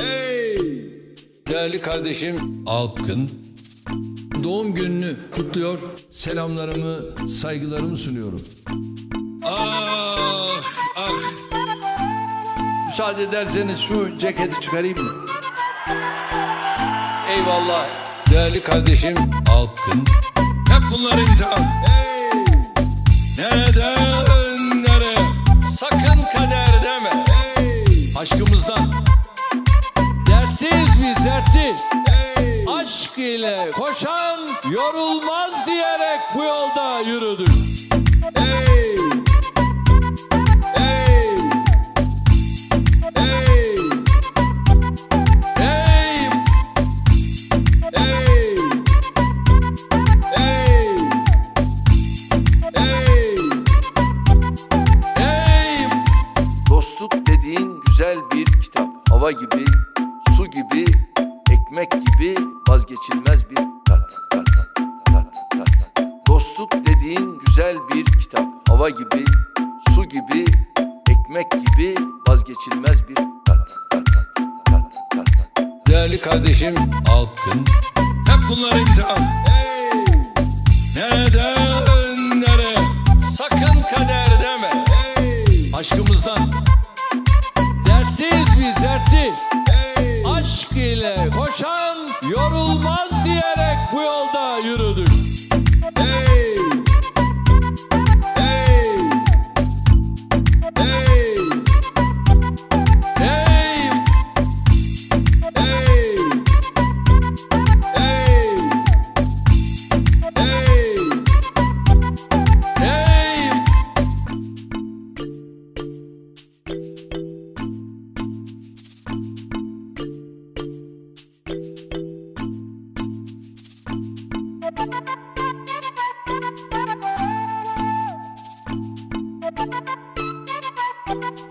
Hey! Değerli kardeşim Alpkın, doğum gününü kutluyor, selamlarımı, saygılarımı sunuyorum. Ah! Ah! Müsaade ederseniz şu ceketi çıkarayım mı? Eyvallah. Değerli kardeşim Alpkın, hep bunları imtihan. Hey! Neden nereye? Sakın kader deme. Hey! Aşkımızdan. Dertliyiz biz, dertli. Hey! Aşk ile koşan yorulmaz diyerek bu yolda yürüdük. Hey! Hey! Hey! Hey! Hey! Dostluk dediğin güzel bir kitap. Hava gibi, su gibi, ekmek gibi vazgeçilmez bir tat. Dostluk dediğin güzel bir kitap. Hava gibi, su gibi, ekmek gibi vazgeçilmez bir tat. Değerli kardeşim Alpkın, hep bunları imtihan. Hey! Neden nereye? Sakın kader deme. Hey! Aşkımızdan. Hey! Aşk ile koşan yorulmaz diyerek bu yolda yürüdük. Hey! Hey! Hey! Hey! Hey! Hey! Hey!